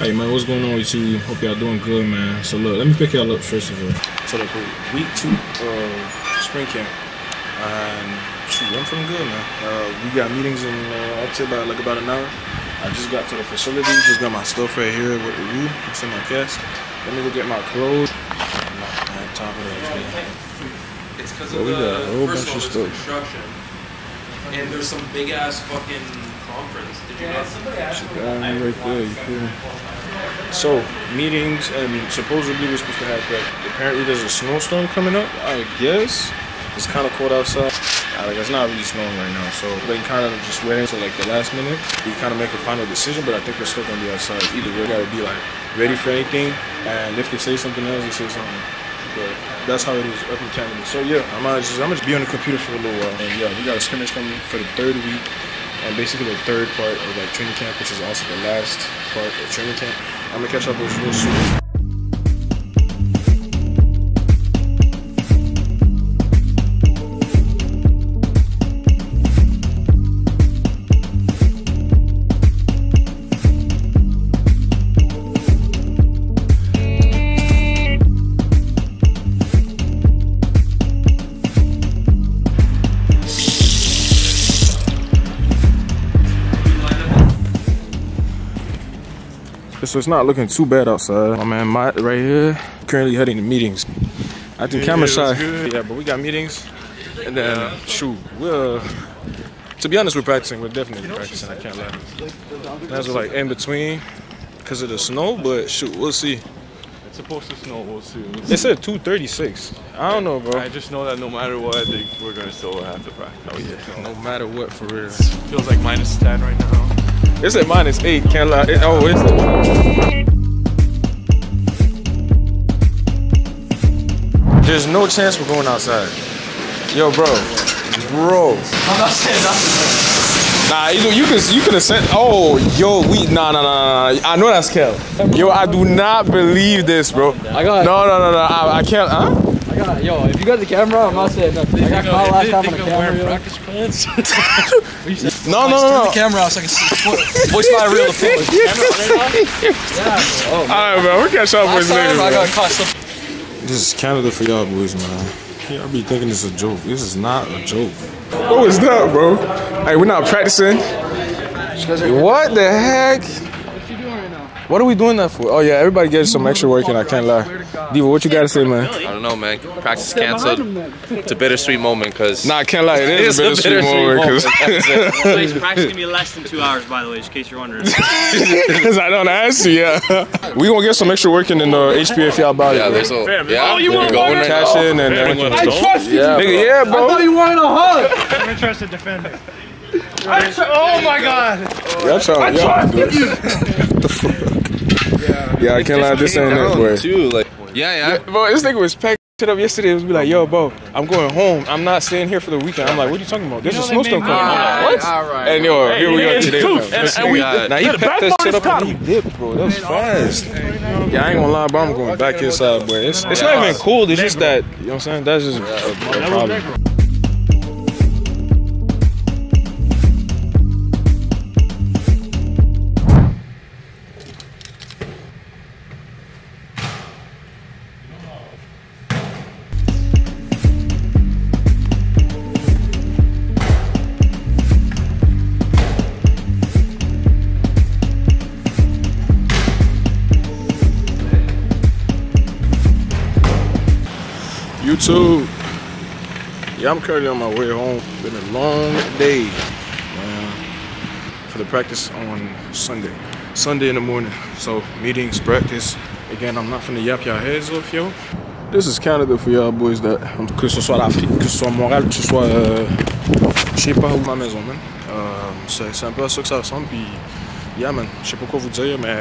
Hey man, what's going on with you? Hope y'all doing good, man. So look, let me pick y'all up first of all. So look, week 2 of spring camp, and shoot, I'm feeling good, man. We got meetings in up to about an hour. I just got to the facility, just got my stuff right here with the room. It's in my cast. Let me go get my clothes. I'm not on top of that. It's because of the whole bunch of stuff. Construction. And there's some big ass fucking conference. Did you guys? Yeah, right there. Yeah. So meetings, and supposedly we're supposed to have like, apparently there's a snowstorm coming up, I guess. It's kind of cold outside. Like, it's not really snowing right now, so they kind of just wait until like the last minute. We kind of make a final decision, but I think we're still gonna be outside. Either we gotta be like ready for anything, and if they say something else, they say something. But that's how it is up in Canada. So yeah, I'm gonna just be on the computer for a little while. And yeah, we got a scrimmage coming for the 3rd week, and basically the 3rd part of like training camp, which is also the last part of training camp. I'm gonna catch up with you real soon. So it's not looking too bad outside. My man Mott right here, currently heading to meetings. I think camera shy. Yeah, but we got meetings. And then, shoot, to be honest, we're practicing. We're definitely practicing, I can't lie. That's like in between because of the snow, but shoot, we'll see. It's supposed to snow, we'll see. They said 236. I don't know, bro. I just know that no matter what, I think we're going to still have to practice. Oh, yeah. No matter what, for real. It feels like -10 right now. It's at -8, can't lie. Oh, it's at... There's no chance we're going outside. Yo, bro. Bro. I'm not saying nothing. Nah, you could have sent... Oh, yo, we... Nah. I know that's Kel. Yo, I do not believe this, bro. I got... No. I can't... Huh? Yo, if you got the camera, I'm not saying nothing. I got caught last time on the camera. Yo. Practice pants? No. The camera out so I can see the foot. Voice by a real foot. Yeah, bro. Alright, bro. We catch up with later. I got caught. This is Canada for y'all boys, man. Y'all be thinking this is a joke. This is not a joke. What was that, bro? Hey, we're not practicing. What the heck? What you doing right now? What are we doing that for? Oh yeah, everybody gets some extra work, and I can't lie. Diva, what you gotta say, man? I don't know, man. Practice canceled. It's a bittersweet moment, cause I can't lie, it is a bittersweet moment. Cause practice gonna be less than 2 hours, by the way, just in case you're wondering. Cause I don't ask you, yeah. We gonna get some extra work in the HPF y'all body. Yeah, there's all. Yeah, you want to cash in and everything. I trusted you, nigga. Yeah, bro. I thought you wanted a hug. I'm interested, defender. Oh my God. I trusted you. Yeah, I can't lie, this ain't that way. Like, yeah. Bro, this nigga was packing shit up yesterday. It was be like, yo, bro, I'm going home. I'm not staying here for the weekend. I'm like, what are you talking about? There's a snowstorm coming. What? All right. And yo, here we are today, bro. Now he packed that shit up and he dipped, bro. That was fast. Yeah, I ain't gonna lie, bro. I'm going back inside, bro. It's not even cold. It's just that, you know what I'm saying? That's just a problem. YouTube. Yeah, I'm currently on my way home. Been a long day, man, for the practice on Sunday. Sunday in the morning. So meetings, practice. Again, I'm not finna yap y'all heads off, yo. This is Canada for y'all boys that que ce soit l'Afrique, que ce soit Montréal, que ce soit je sais pas où ma maison, man. C'est un peu à ça que ça ressemble. Puis, yeah, man. Je sais pas quoi vous dire, mais.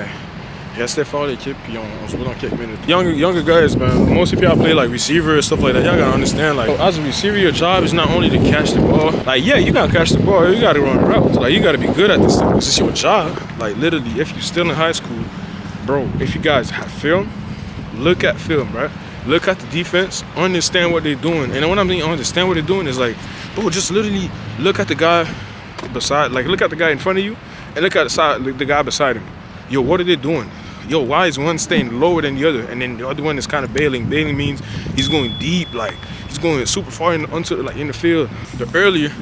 Restez fort l'équipe, puis on se voit dans quelques minutes. Younger guys, man, most of y'all play like receiver and stuff like that. Y'all gotta understand, like, as a receiver, your job is not only to catch the ball. Like, yeah, you gotta catch the ball, you gotta run routes. Like, you gotta be good at this stuff, because it's your job. Like, literally, if you're still in high school, bro, if you guys have film, look at film, right? Look at the defense, understand what they're doing. And what I mean understand what they're doing is like, bro, just literally look at the guy beside, like, look at the guy in front of you, and look at the guy beside him. Yo, what are they doing? yo, why is one staying lower than the other? And then the other one is kind of bailing. Bailing means he's going deep, like he's going super far in, in the field. The earlier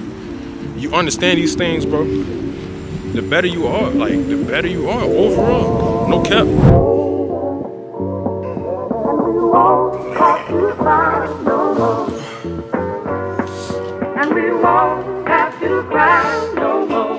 you understand these things, bro, the better you are. Like, the better you are overall. No cap. And we won't have to cry no more.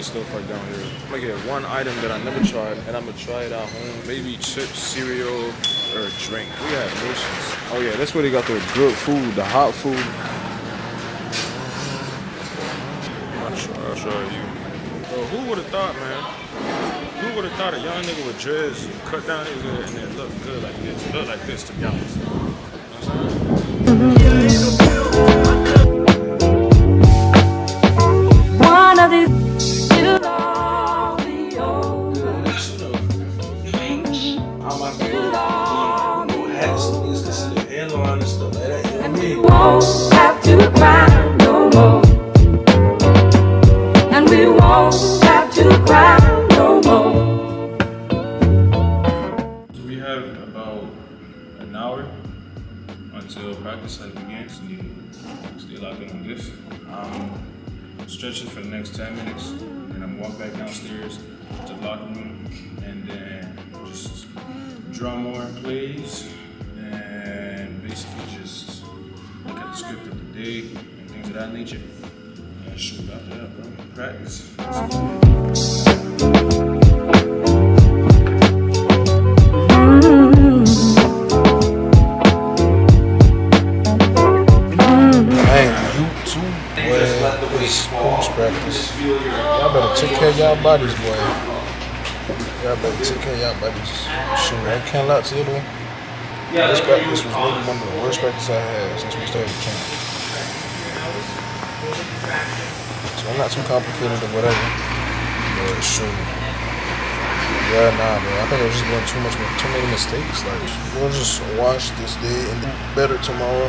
Stuff like down here. I'm gonna get one item that I never tried, and I'm gonna try it at home. Maybe chips, cereal, or a drink. We have notions. Oh yeah, that's where they got the good food, the hot food. I'll try you. Bro, who would have thought, man? Who would have thought a young nigga with dreads cut down his hair and it looked good like this? Look like this, to be honest. You know what I'm saying? Until practice has begun, so you stay locked in on this. I'm stretching for the next 10 minutes, and I'm walking back downstairs to the locker room, and then just draw more plays, and basically just look at the script of the day, and things of that nature, and shoot after that, bro. Practice. Y'all better take care of y'all bodies, boy. Y'all better take care of y'all bodies. Shoot, I can't lie to you, though. This practice was really one of the worst practices I had since we started the camp. So I'm not too complicated or whatever. But shoot. Yeah, nah, man. I think I was just doing too many mistakes. Like, we'll just wash this day and be better tomorrow.